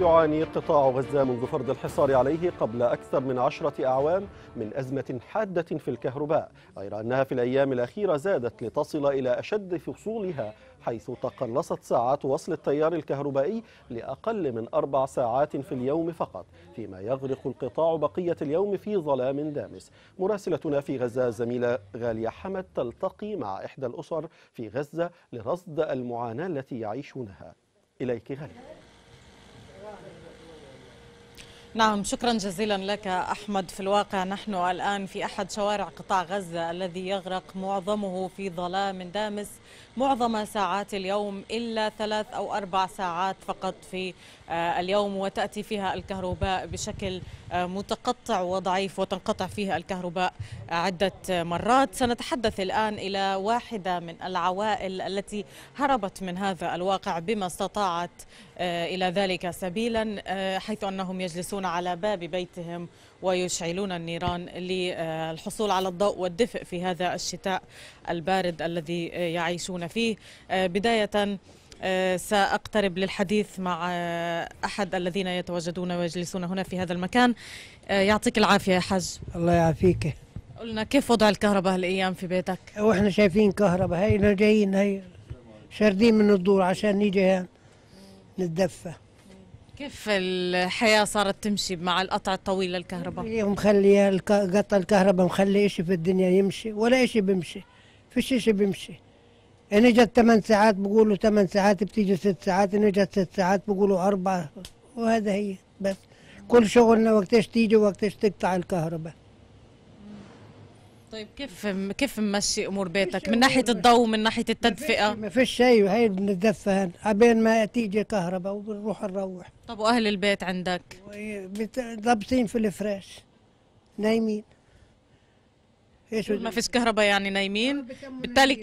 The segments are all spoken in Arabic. يعاني قطاع غزة منذ فرض الحصار عليه قبل أكثر من 10 أعوام من أزمة حادة في الكهرباء، غير أنها في الأيام الأخيرة زادت لتصل إلى أشد فصولها، حيث تقلصت ساعات وصل التيار الكهربائي لأقل من 4 ساعات في اليوم فقط، فيما يغرق القطاع بقية اليوم في ظلام دامس. مراسلتنا في غزة الزميلة غالية حمد تلتقي مع إحدى الأسر في غزة لرصد المعاناة التي يعيشونها. إليك غالية. نعم، شكرا جزيلا لك أحمد. في الواقع نحن الآن في أحد شوارع قطاع غزة الذي يغرق معظمه في ظلام دامس معظم ساعات اليوم، إلا 3 أو 4 ساعات فقط في اليوم وتأتي فيها الكهرباء بشكل متقطع وضعيف، وتنقطع فيها الكهرباء عدة مرات. سنتحدث الآن إلى واحدة من العوائل التي هربت من هذا الواقع بما استطاعت إلى ذلك سبيلا، حيث أنهم يجلسون على باب بيتهم ويشعلون النيران للحصول على الضوء والدفء في هذا الشتاء البارد الذي يعيشون فيه. بداية سأقترب للحديث مع أحد الذين يتواجدون ويجلسون هنا في هذا المكان. يعطيك العافية يا حاج. الله يعافيك. قلنا كيف وضع الكهرباء هالأيام في بيتك؟ وإحنا شايفين كهرباء، هينا جايين هي شاردين من الدور عشان نيجي نتدفى. كيف الحياة صارت تمشي مع القطع الطويل للكهرباء؟ مخليها قطع الكهرباء، مخلي إشي في الدنيا يمشي ولا إشي بيمشي، فيش إشي بيمشي. إن إجت 8 ساعات بقولوا 8 ساعات، بتيجي 6 ساعات، إن إجت 6 ساعات بقولوا 4، وهذا هي بس كل شغلنا وقتاش تيجي وقتاش تقطع الكهرباء. طيب كيف ممشي أمور بيتك من ناحية الضوء، من ناحية التدفئة؟ ما فيش شيء، هي بنتدفى هنا عبين ما تيجي كهرباء وبنروح نروح. طب وأهل البيت عندك؟ ضابطين في الفراش نايمين. ما فيش كهرباء يعني نايمين، بالتالي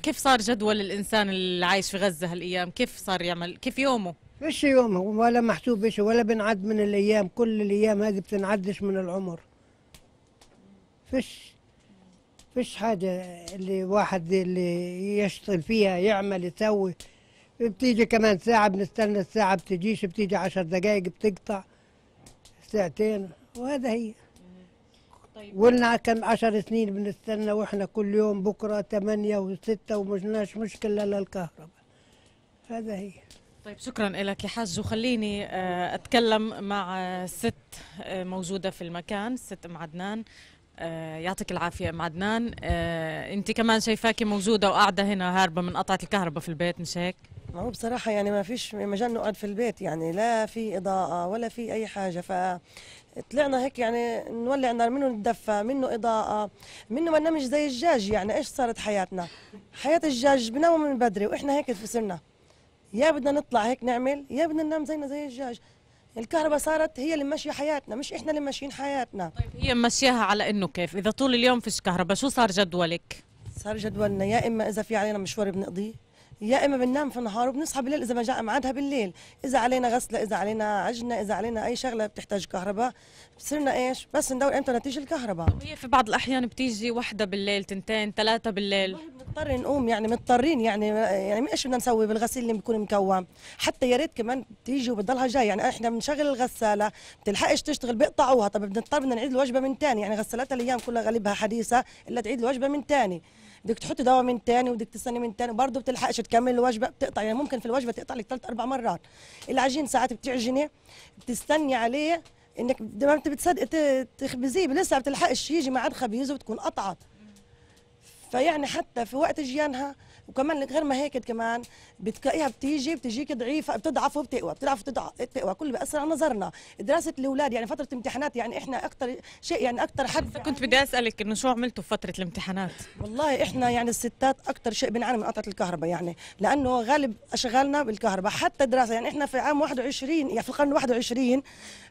كيف صار جدول الإنسان اللي عايش في غزة هالأيام؟ كيف صار يعمل، كيف يومه؟ فيش يومه ولا محسوب شيء ولا بنعد من الأيام، كل الأيام هذه بتنعدش من العمر. فيش حاجة اللي واحد اللي يشتغل فيها يعمل يسوي. بتيجي كمان ساعة بنستنى الساعة بتجيش، بتيجي 10 دقايق بتقطع، 2 ساعة، وهذا هي. طيب ولنا كم 10 سنين بنستنى واحنا كل يوم بكرة 8 و6 ومجناش مشكلة للكهرباء، هذا هي. طيب شكرا لك يا حاج. وخليني أتكلم مع 6 موجودة في المكان، 6 أم عدنان. يعطيك العافية أم عدنان. أنت كمان شايفاكي موجودة وقاعدة هنا هاربة من قطعة الكهرباء في البيت، مش هيك؟ ما هو بصراحة يعني ما فيش مجال نقعد في البيت، يعني لا في إضاءة ولا في أي حاجة، فطلعنا هيك يعني نولع نار، منه نتدفى، منه إضاءة، منه ما ننامش زي الدجاج. يعني إيش صارت حياتنا؟ حياة الدجاج بناموا من بدري، وإحنا هيك اتفسرنا، يا بدنا نطلع هيك نعمل، يا بدنا ننام زينا زي الدجاج. الكهرباء صارت هي اللي ماشيه حياتنا، مش احنا اللي ماشيين حياتنا. طيب هي ماشياها على انه كيف؟ اذا طول اليوم فيش كهرباء شو صار جدولك؟ صار جدولنا يا اما اذا في علينا مشوار بنقضيه، يا اما بننام في النهار وبنصحى بالليل اذا ما جاء ميعادها بالليل، اذا علينا غسله، اذا علينا عجنه، اذا علينا اي شغله بتحتاج كهرباء، صرنا ايش؟ بس ندور امتى نتيجه الكهرباء. طب هي في بعض الاحيان بتيجي 1 بالليل، 2، 3 بالليل، بنضطر نقوم، يعني مضطرين، يعني ايش بدنا نسوي بالغسيل اللي بيكون مكوم؟ حتى يا ريت كمان بتيجي وبتضلها جاي، يعني احنا بنشغل الغساله ما بتلحقش تشتغل بيقطعوها، طب بدنا نعيد الوجبه من ثاني، يعني غسالات الايام كلها غالبها حديثه الا تعيد الوجبه من ثاني، بدك تحطي دواء من ثاني وبدك تستني من ثاني، برضه بتلحقش تكمل الوجبه، بتقطع، يعني ممكن في الوجبه تقطع لك 3 4 مرات. العجين ساعات بتعجني بتستني عليه انك ما انت بتصدق تخبزيه، لسه بتلحقش يجي ميعاد خبيزه وبتكون قطعت. فيعني حتى في وقت جيانها، وكمان غير ما هيك كمان بتلاقيها بتجيك ضعيفه، بتضعف وبتقوى، بتضعف وبتقوى، كله بيأثر على نظرنا، دراسه الاولاد، يعني فتره امتحانات، يعني احنا اكثر شيء، يعني اكثر حد. كنت بدي اسالك انه شو عملتوا في فتره الامتحانات؟ والله احنا يعني الستات اكثر شيء بنعاني من قطعه الكهرباء، يعني لانه غالب اشغالنا بالكهرباء، حتى الدراسه، يعني احنا في عام 21 يعني في القرن 21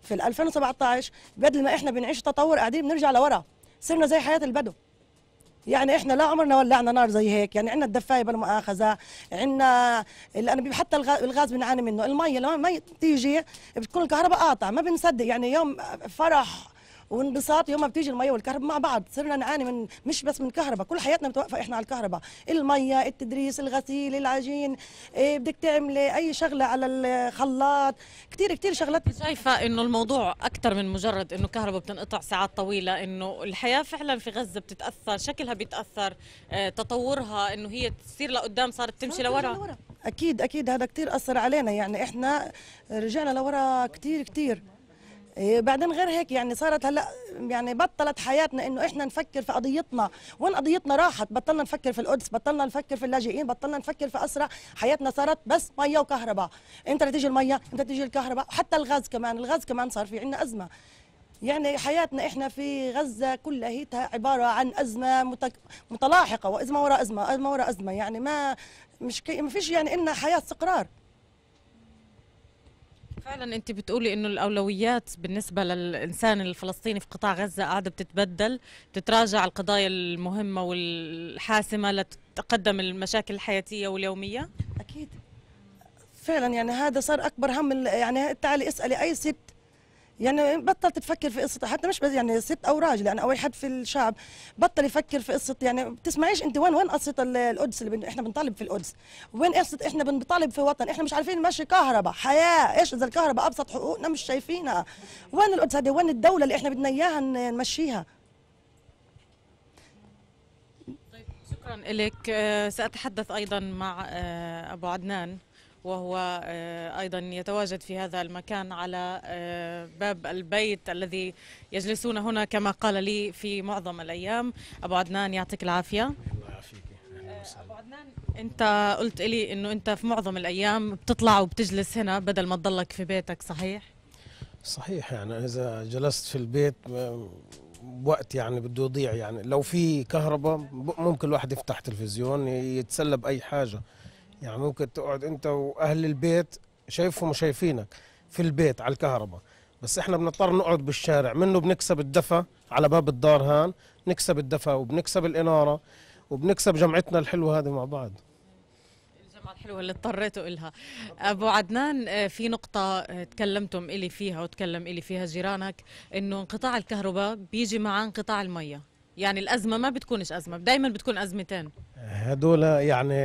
في 2017، بدل ما احنا بنعيش تطور قاعدين بنرجع لورا، صرنا زي حياه البدو. يعني احنا لا عمرنا ولعنا نار زي هيك، يعني عندنا الدفايه بلا مؤاخذه، عندنا حتى الغاز بنعاني منه، المي لما ما تيجي بتكون الكهرباء قاطعه، ما بنصدق، يعني يوم فرح وانبساط يوم ما بتيجي الميه والكهرباء مع بعض. صرنا نعاني من مش بس من كهرباء، كل حياتنا متوقفه احنا على الكهرباء، الميه، التدريس، الغسيل، العجين، بدك تعملي اي شغله على الخلاط، كثير كثير شغلات. شايفه انه الموضوع اكثر من مجرد انه كهرباء بتنقطع ساعات طويله، انه الحياه فعلا في غزه بتتاثر، شكلها بيتاثر، تطورها انه هي تصير لقدام صارت تمشي لورا. اكيد اكيد هذا كثير اثر علينا، يعني احنا رجعنا لورا كثير كثير. بعدين غير هيك يعني صارت هلا يعني بطلت حياتنا انه احنا نفكر في قضيتنا، وين قضيتنا راحت، بطلنا نفكر في القدس، بطلنا نفكر في اللاجئين، بطلنا نفكر في اسرى، حياتنا صارت بس ميه وكهرباء، امتى تيجي الميه، امتى تيجي الكهرباء، وحتى الغاز كمان صار في عندنا ازمه. يعني حياتنا احنا في غزه كلياتها عباره عن ازمه متلاحقه، وازمه وراء ازمه، ازمه وراء ازمه، يعني ما فيش يعني إلنا حياه استقرار. فعلا انت بتقولي انه الاولويات بالنسبه للانسان الفلسطيني في قطاع غزه قاعده بتتبدل، بتتراجع القضايا المهمه والحاسمه لتتقدم المشاكل الحياتيه واليوميه. اكيد فعلا يعني هذا صار اكبر هم، يعني تعالي اسالي اي ست، يعني بطلت تفكر في قصة، حتى مش بس يعني ست او راجل، يعني او اي حد في الشعب بطل يفكر في قصة، يعني بتسمعيش انت وين قصة القدس اللي احنا بنطالب في القدس، وين قصة احنا بنطالب في وطن، احنا مش عارفين ماشي كهرباء، حياة، ايش اذا الكهرباء ابسط حقوقنا مش شايفينها، وين القدس هذه، وين الدولة اللي احنا بدنا اياها نمشيها. طيب شكرا لك، سأتحدث ايضا مع ابو عدنان وهو أيضا يتواجد في هذا المكان على باب البيت الذي يجلسون هنا كما قال لي في معظم الأيام. أبو عدنان يعطيك العافية. الله يعافيك. أبو عدنان أنت قلت لي أنه أنت في معظم الأيام بتطلع وبتجلس هنا بدل ما تضلك في بيتك، صحيح؟ صحيح، يعني إذا جلست في البيت وقت يعني بده يضيع، يعني لو في كهرباء ممكن الواحد يفتح تلفزيون يتسلى بأي حاجة، يعني ممكن تقعد انت واهل البيت شايفهم وشايفينك في البيت على الكهرباء، بس احنا بنضطر نقعد بالشارع، منه بنكسب الدفا على باب الدار، هان نكسب الدفا وبنكسب الاناره وبنكسب جمعتنا الحلوه هذه مع بعض، الجمعه الحلوه اللي اضطريتوا إلها. ابو عدنان، في نقطه تكلمتم إلي فيها وتكلم إلي فيها جيرانك، انه انقطاع الكهرباء بيجي مع انقطاع الميه، يعني الأزمة ما بتكونش أزمة، دايما بتكون أزمتين. هدول يعني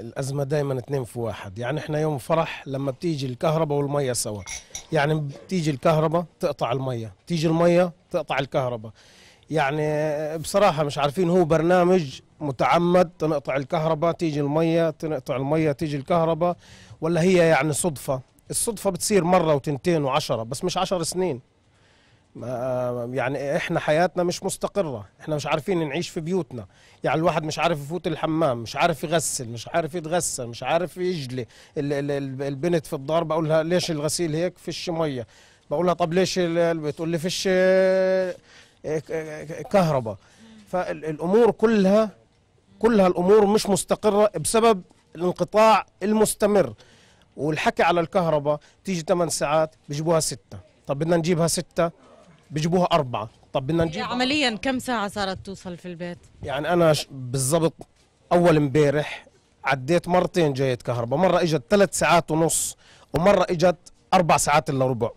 الأزمة دايما 2 في 1، يعني احنا يوم فرح لما بتيجي الكهرباء والمية سوا، يعني بتيجي الكهرباء تقطع المية، بتيجي المية تقطع الكهرباء، يعني بصراحة مش عارفين، هو برنامج متعمد تنقطع الكهرباء تيجي المية، تنقطع المية تيجي الكهرباء، ولا هي يعني صدفة؟ الصدفة بتصير مرة و2 و10، بس مش 10 سنين. يعني احنا حياتنا مش مستقرة، احنا مش عارفين نعيش في بيوتنا، يعني الواحد مش عارف يفوت الحمام، مش عارف يغسل، مش عارف يتغسل، مش عارف يجلي. البنت في الدار بقولها ليش الغسيل هيك فيش مية، بقولها طب ليش، بتقول لي فيش كهرباء، فالامور كلها الامور مش مستقرة بسبب الانقطاع المستمر. والحكي على الكهرباء تيجي 8 ساعات بيجيبوها 6، طب بدنا نجيبها 6 بجيبوها 4، طب بدنا نجيب عمليا كم ساعة صارت توصل في البيت؟ يعني أنا بالضبط أول امبارح عديت مرتين جاية كهرباء، مرة إجت 3 ساعات ونص ومرة إجت 4 ساعات إلا ربع،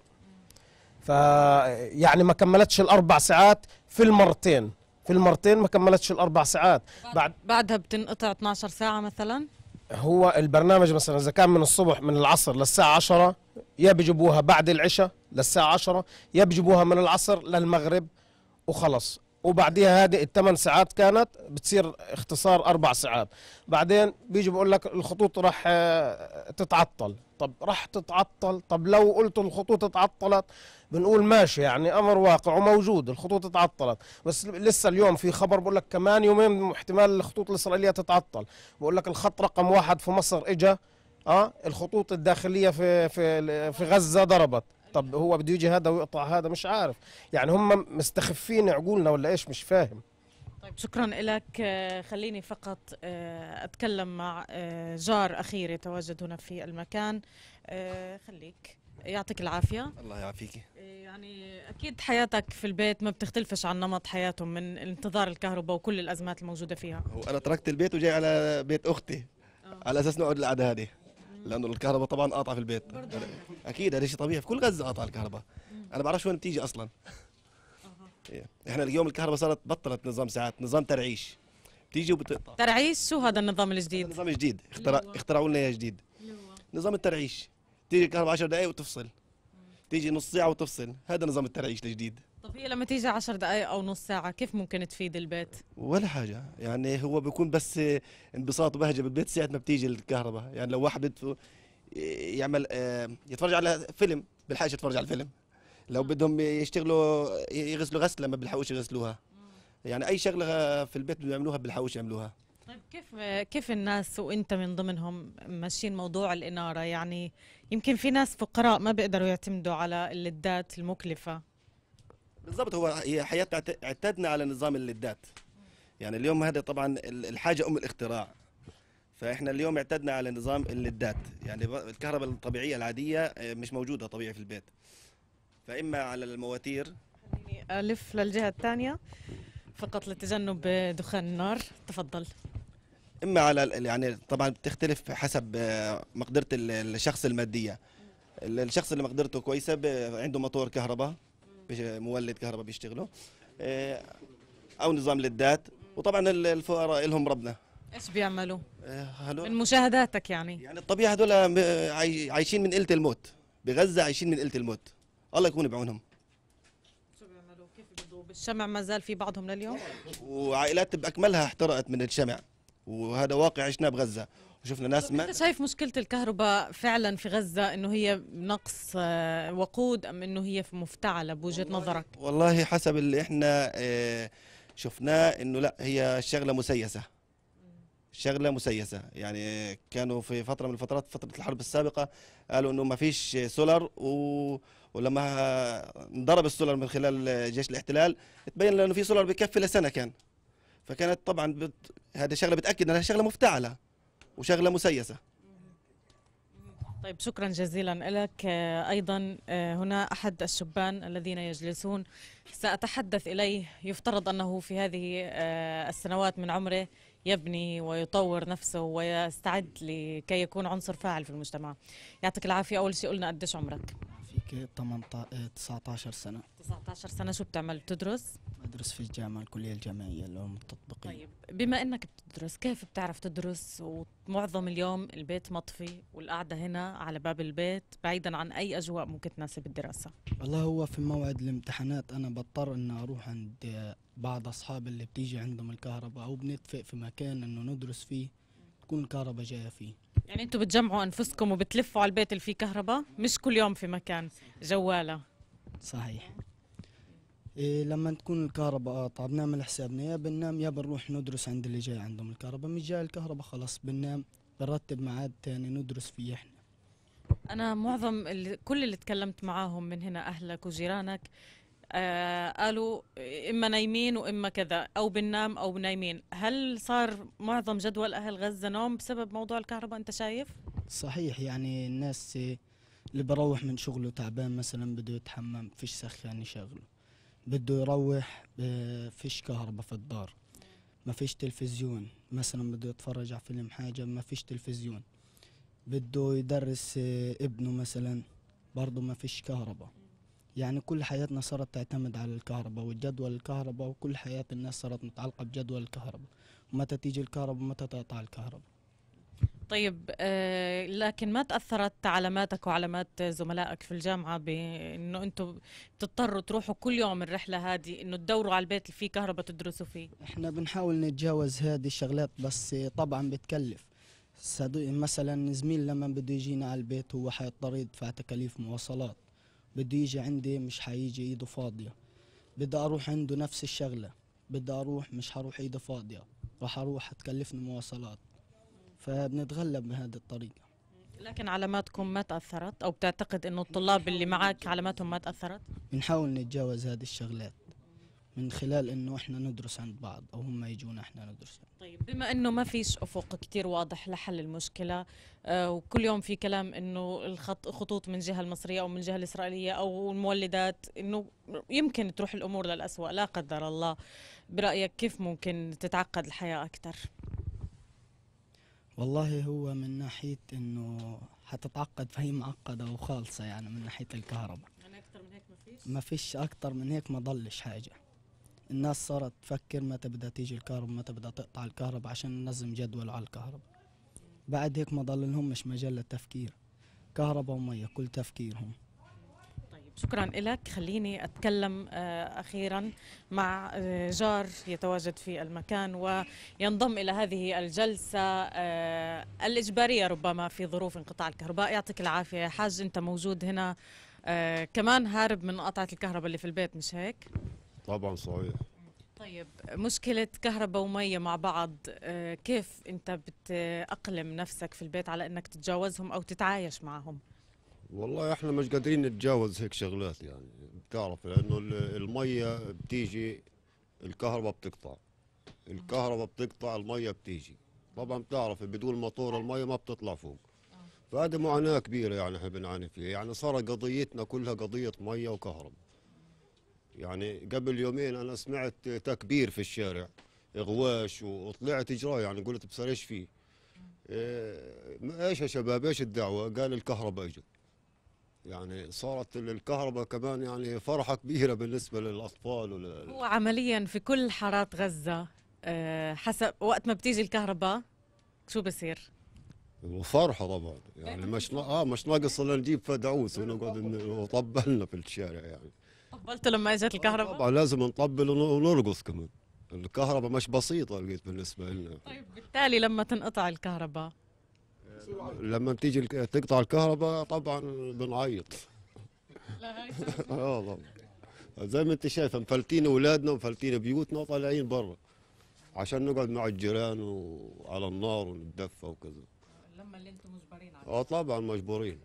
فيعني ما كملتش ال4 ساعات في المرتين ما كملتش ال4 ساعات. بعدها بتنقطع 12 ساعة مثلا؟ هو البرنامج مثلا إذا كان من الصبح من العصر للساعة 10، يا بجيبوها بعد العشاء للساعة 10، يا بجيبوها من العصر للمغرب وخلص، وبعديها هذه ال8 ساعات كانت بتصير اختصار 4 ساعات، بعدين بيجي بقول لك الخطوط راح تتعطل، طب راح تتعطل، طب لو قلت الخطوط اتعطلت بنقول ماشي، يعني امر واقع وموجود الخطوط اتعطلت، بس لسه اليوم في خبر بقول لك كمان يومين احتمال الخطوط الاسرائيليه تتعطل، بقول لك الخط رقم 1 في مصر اجى الخطوط الداخليه في غزه ضربت، طب هو بده يجي هذا ويقطع هذا، مش عارف، يعني هم مستخفين عقولنا ولا ايش، مش فاهم. طيب شكرا لك، خليني فقط اتكلم مع جار اخير يتواجد هنا في المكان. خليك، يعطيك العافيه. الله يعافيك. يعني اكيد حياتك في البيت ما بتختلفش عن نمط حياتهم من انتظار الكهرباء وكل الازمات الموجوده فيها. وانا تركت البيت وجاي على بيت اختي على اساس نقعد القعده هذه، لانه الكهرباء طبعا قاطعه في البيت، اكيد هذا شيء طبيعي في كل غزه قاطعه الكهرباء، انا ما بعرفش وين بتيجي اصلا. احنا اليوم الكهرباء صارت بطلت نظام ساعات، نظام ترعيش. بتيجي وبتقطع. ترعيش شو هذا النظام الجديد؟ نظام جديد اخترعوا لنا اياه جديد. نظام الترعيش. تيجي الكهرباء 10 دقائق وتفصل. تيجي نص ساعة وتفصل، هذا نظام الترعيش الجديد. طب هي لما تيجي 10 دقائق أو نص ساعة كيف ممكن تفيد البيت؟ ولا حاجة، يعني هو بيكون بس انبساط وبهجة بالبيت ساعة ما بتيجي الكهرباء، يعني لو واحد بده يعمل يتفرج على فيلم بالحاجة يتفرج على الفيلم. لو بدهم يشتغلوا يغسلوا غسلة ما بيلحقوش يغسلوها. يعني أي شغلة في البيت بدهم يعملوها ما بيلحقوش يعملوها. طيب كيف الناس وانت من ضمنهم ماشيين موضوع الاناره؟ يعني يمكن في ناس فقراء ما بيقدروا يعتمدوا على اللدات المكلفه. بالضبط، هو هي حياتنا اعتدنا على نظام اللدات. يعني اليوم هذا طبعا الحاجه ام الاختراع، فاحنا اليوم اعتدنا على نظام اللدات. يعني الكهرباء الطبيعيه العاديه مش موجوده طبيعي في البيت، فاما على المواتير. خليني الف للجهه الثانيه فقط لتجنب دخان النار، تفضل. اما على يعني طبعا بتختلف حسب مقدره الشخص الماديه. الشخص اللي مقدرته كويسه عنده موتور كهرباء، مولد كهرباء بيشتغله، او نظام لدات. وطبعا الفقراء لهم ربنا. ايش بيعملوا؟ من مشاهداتك يعني الطبيعه هذول عايشين من قله الموت، بغزه عايشين من قله الموت، الله يكون بعونهم. الشمع ما زال في بعضهم لليوم، وعائلات باكملها احترقت من الشمع، وهذا واقع عشناه بغزه وشفنا ناس. ما انت شايف مشكله الكهرباء فعلا في غزه انه هي نقص وقود ام انه هي مفتعله بوجهه نظرك؟ والله حسب اللي احنا شفناه انه لا، هي شغله مسيسه، شغله مسيسه. يعني كانوا في فتره من الفترات، فتره الحرب السابقه، قالوا انه ما فيش سولار، ولما انضرب السولار من خلال جيش الاحتلال تبين انه في سولار بكفي لسنه كان. فكانت طبعا هذه شغله بتاكد انها شغله مفتعله وشغله مسيسه. طيب شكرا جزيلا لك. ايضا هنا احد الشبان الذين يجلسون ساتحدث اليه، يفترض انه في هذه السنوات من عمره يبني ويطور نفسه ويستعد لكي يكون عنصر فاعل في المجتمع. يعطيك العافيه. اول شيء قلنا قديش عمرك؟ فيك 19 سنه. 19 سنه. شو بتعمل؟ بتدرس؟ بدرس في الجامعه، الكليه الجامعيه العلوم التطبيقيه. طيب بما انك بتدرس، كيف بتعرف تدرس ومعظم اليوم البيت مطفي والقعده هنا على باب البيت بعيدا عن اي اجواء ممكن تناسب الدراسه؟ والله هو في موعد الامتحانات انا بضطر ان اروح عند بعض اصحابي اللي بتيجي عندهم الكهرباء، او بنتفق في مكان انه ندرس فيه تكون الكهرباء جايه فيه. يعني انتم بتجمعوا انفسكم وبتلفوا على البيت اللي فيه كهرباء، مش كل يوم في مكان جواله. صحيح. إيه لما تكون الكهرباء قاطعه بنعمل حسابنا، يا بننام يا بنروح ندرس عند اللي جاي عندهم الكهرباء. مش جاي الكهرباء خلاص بننام، بنرتب ميعاد ثاني ندرس فيه احنا. انا معظم كل اللي تكلمت معاهم من هنا اهلك وجيرانك قالوا اما نايمين واما كذا، او بننام او بنايمين. هل صار معظم جدول اهل غزه نوم بسبب موضوع الكهرباء انت شايف؟ صحيح، يعني الناس اللي بروح من شغله تعبان مثلا بده يتحمم، فيش سخان يشغله، بده يروح فيش كهرباء في الدار، ما فيش تلفزيون مثلا بده يتفرج على فيلم حاجه، ما فيش تلفزيون، بده يدرس ابنه مثلا برضه ما فيش كهرباء. يعني كل حياتنا صارت تعتمد على الكهرباء والجدول الكهرباء، وكل حياة الناس صارت متعلقة بجدول الكهرباء، ومتى تيجي الكهرباء ومتى تقطع الكهرباء. طيب لكن ما تأثرت علاماتك وعلامات زملائك في الجامعة بأنه أنتم بتضطروا تروحوا كل يوم الرحلة هذه أنه تدوروا على البيت اللي فيه كهرباء تدرسوا فيه؟ احنا بنحاول نتجاوز هذه الشغلات، بس طبعا بتكلف. مثلا زميل لما بده يجينا على البيت هو حيضطر يدفع تكاليف مواصلات، بده يجي عندي مش هيجي ايده فاضية، بدي اروح عنده نفس الشغلة، بدي اروح مش هروح ايده فاضية، راح اروح هتكلفني مواصلات، فبنتغلب بهذه الطريقة. لكن علاماتكم ما تأثرت، او بتعتقد انه الطلاب اللي معاك علاماتهم ما تأثرت؟ بنحاول نتجاوز هذه الشغلات من خلال انه احنا ندرس عند بعض، او هم يجونا احنا ندرس. طيب بما انه ما فيش افق كتير واضح لحل المشكله، وكل يوم في كلام انه الخطوط من جهه المصريه او من جهه الاسرائيليه او المولدات انه يمكن تروح الامور للأسوأ لا قدر الله، برايك كيف ممكن تتعقد الحياه اكثر؟ والله هو من ناحيه انه حتتعقد فهي معقده وخالصه، يعني من ناحيه الكهرباء. يعني اكثر من هيك ما فيش اكثر من هيك ما ضلش حاجه. الناس صارت تفكر متى بدها تيجي الكهرباء، متى بدها تقطع الكهرباء عشان ننظم جدول على الكهرباء. بعد هيك ما ضل لهم مش مجال للتفكير، كهرباء ومية كل تفكيرهم. طيب شكرا لك. خليني أتكلم أخيرا مع جار يتواجد في المكان وينضم إلى هذه الجلسة الإجبارية ربما في ظروف انقطاع الكهرباء. يعطيك العافية يا حاج، أنت موجود هنا كمان هارب من قطعة الكهرباء اللي في البيت مش هيك؟ طبعا صحيح. طيب مشكلة كهرباء ومية مع بعض، كيف أنت بتأقلم نفسك في البيت على أنك تتجاوزهم أو تتعايش معهم؟ والله احنا مش قادرين نتجاوز هيك شغلات، يعني بتعرف لأنه المية بتيجي الكهرباء بتقطع، الكهرباء بتقطع المية بتيجي، طبعا بتعرف بدون مطور المية ما بتطلع فوق، فهذه معاناة كبيرة يعني احنا بنعاني فيها. يعني صار قضيتنا كلها قضية مية وكهرباء. يعني قبل يومين أنا سمعت تكبير في الشارع، غواش، وطلعت إجراء يعني قلت بصير إيش فيه؟ إيش يا شباب إيش الدعوة؟ قال الكهرباء إجت. يعني صارت الكهرباء كمان يعني فرحة كبيرة بالنسبة للأطفال هو عمليا في كل حارات غزة حسب وقت ما بتيجي الكهرباء شو بصير؟ وفرحة طبعا يعني مش ناقص إلا نجيب فدعوس ونقعد نطبلنا في الشارع يعني. طبلتوا لما اجت الكهرباء؟ طبعا لازم نطبل ونرقص كمان، الكهرباء مش بسيطة لقيت بالنسبة لنا. طيب بالتالي لما تنقطع الكهرباء؟ لما بتيجي تقطع الكهرباء طبعا بنعيط. لا هاي اه طبعا زي ما انت شايفة مفلتين اولادنا ومفلتين بيوتنا وطالعين برا عشان نقعد مع الجيران وعلى النار ونتدفى وكذا. لما اللي انتم مجبرين عليه؟ اه طبعا مجبورين.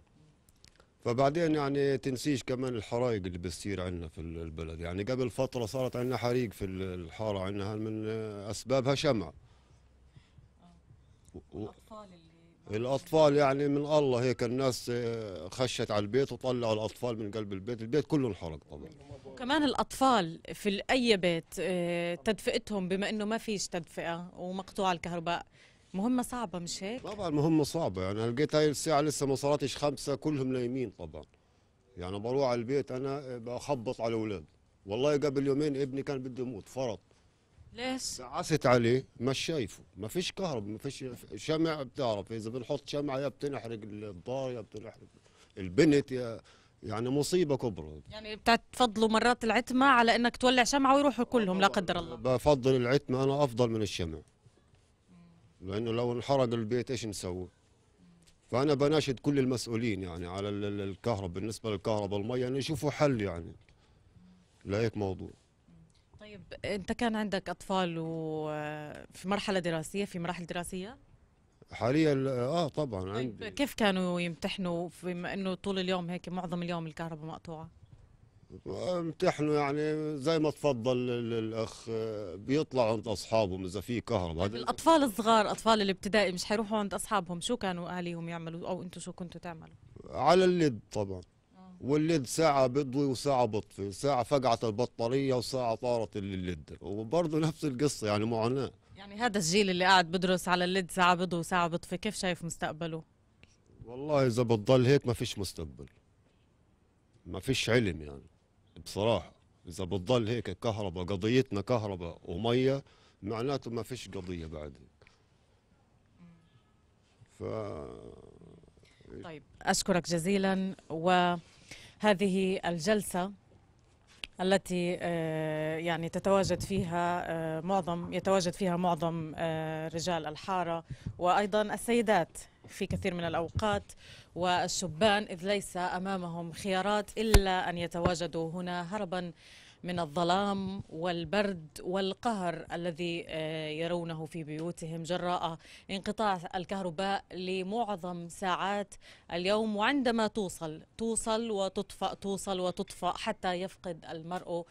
فبعدين يعني تنسيش كمان الحرائق اللي بتصير عندنا في البلد، يعني قبل فترة صارت عندنا حريق في الحارة عندنا من أسبابها شمع. الأطفال يعني من الله هيك الناس خشت على البيت وطلعوا الأطفال من قلب البيت، البيت كله انحرق طبعا. وكمان الأطفال في أي بيت تدفئتهم بما إنه ما فيش تدفئة ومقطوعة الكهرباء مهمة صعبة مش هيك؟ طبعا مهمة صعبة، يعني لقيت هاي الساعة لسه ما صارتش 5 كلهم نايمين طبعا. يعني بروح على البيت أنا بخبط على الأولاد، والله قبل يومين ابني كان بده يموت فرط. ليش؟ دعست عليه مش شايفه، ما فيش كهرباء ما فيش شمع، بتعرف إذا بنحط شمعة يا بتنحرق الدار يا بتنحرق البنت يا يعني مصيبة كبرى. يعني بتفضلوا مرات العتمة على إنك تولع شمعة ويروحوا كلهم لا قدر الله؟ بفضل العتمة أنا أفضل من الشمع. لأنه لو انحرق البيت إيش نسوي؟ فأنا بناشد كل المسؤولين يعني على الكهرباء بالنسبة للكهرباء المية أن يشوفوا حل يعني لهيك موضوع. طيب أنت كان عندك أطفال وفي مرحلة دراسية في مراحل دراسية؟ حاليا آه طبعا عندي. كيف كانوا يمتحنوا بما أنه طول اليوم هيك معظم اليوم الكهرباء مقطوعة؟ امتحنوا يعني زي ما تفضل الاخ بيطلعوا عند اصحابهم اذا في كهرباء. طيب الاطفال الصغار اطفال الابتدائي مش حيروحوا عند اصحابهم، شو كانوا اهاليهم يعملوا او انتم شو كنتوا تعملوا؟ على الليد طبعا والليد ساعه بضوي وساعه بطفي، ساعه فقعت البطاريه وساعه طارت الليد، وبرضه نفس القصه يعني معاناه. يعني هذا الجيل اللي قاعد بدرس على الليد ساعه بضوي وساعه بطفي كيف شايف مستقبله؟ والله اذا بتضل هيك ما فيش مستقبل، ما فيش علم يعني بصراحة. إذا بتضل هيك كهرباء قضيتنا كهرباء ومية معناته ما فيش قضية بعد. طيب أشكرك جزيلا. وهذه الجلسة التي يعني تتواجد فيها معظم رجال الحارة وأيضا السيدات في كثير من الأوقات والشبان، إذ ليس أمامهم خيارات إلا أن يتواجدوا هنا هربا من الظلام والبرد والقهر الذي يرونه في بيوتهم جراء انقطاع الكهرباء لمعظم ساعات اليوم، وعندما توصل وتطفأ حتى يفقد المرء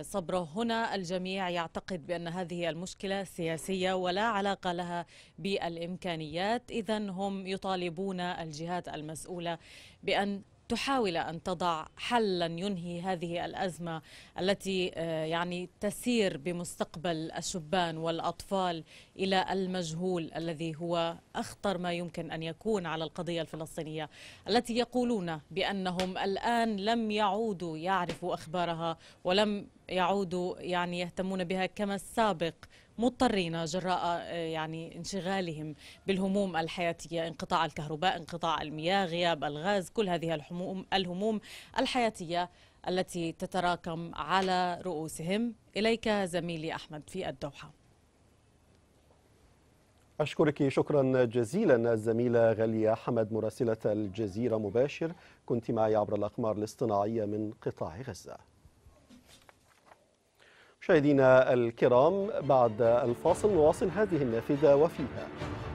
صبره. هنا الجميع يعتقد بأن هذه المشكلة سياسية ولا علاقة لها بالإمكانيات، إذن هم يطالبون الجهات المسؤولة بأن تحاول أن تضع حلا ينهي هذه الأزمة التي يعني تسير بمستقبل الشبان والأطفال إلى المجهول الذي هو أخطر ما يمكن أن يكون على القضية الفلسطينية التي يقولون بأنهم الآن لم يعودوا يعرفوا أخبارها ولم يعودوا يعني يهتمون بها كما السابق، مضطرين جراء يعني انشغالهم بالهموم الحياتية، انقطاع الكهرباء، انقطاع المياه، غياب الغاز، كل هذه الهموم الحياتية التي تتراكم على رؤوسهم. إليك زميلي أحمد في الدوحة. أشكرك شكرا جزيلا الزميلة غالية أحمد مراسلة الجزيرة مباشر، كنت معي عبر الأقمار الاصطناعية من قطاع غزة. مشاهدينا الكرام، بعد الفاصل نواصل هذه النافذة وفيها